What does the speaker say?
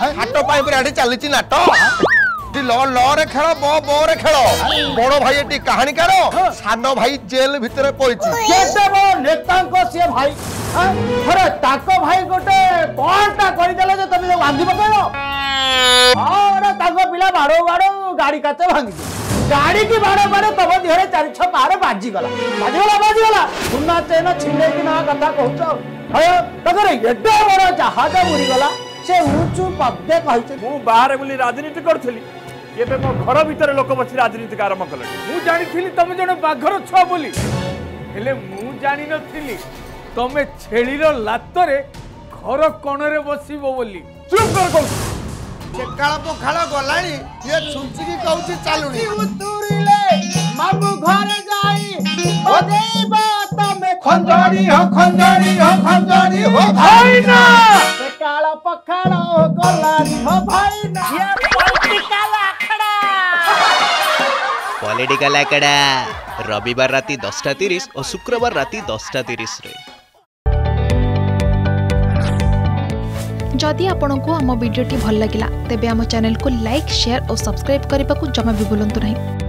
हाट pipe चलती नाट रे खेल बो रे खेल बड़ भाई एटी कहानीकार सान भाई जेल भितर पड़ी नेता सी भाई अरे ताक भाई गोटे बंडा करदेले जे तमे बांधी पकायो अरे ताक पिला बाड़ो बाड़ो गाड़ी काच भांगी गाड़ी की बाड़ो बाड़ो तब देहरे चार छ पार बाजी गला सुना चेन छिंडे कि ना कथा कहउछो अरे तकर एडा बड़ जहाज बुरी गला से ऊंचू पब्दे कहछे मु बाहर बोली राजनीति करथली एबे मो घर भीतर लोक बसी राजनीति आरंभ कले मु जानि थिली तमे जने बाघर छ बोली हेले मु जानि न थिली तमे छेली रो लातरे घर कोणरे बसिबो बोली चुप कर को चेकाला तो खाला गलाणी ये छुंची की कहूची चालुनी उतुरीले मामू घर जाई ओ देबा तमे खंजरी हो भाईना चेकाला पखाला गलाणी हो भाईना ये पॉलिटिकल आकड़ा रविवार राती 10:30 और शुक्रवार राती 10:30 रे जदि आपण को आम वीडियो भल लगा तेब आम चैनल को लाइक शेयर और सब्सक्राइब करने को जमा भी भूलु नहीं।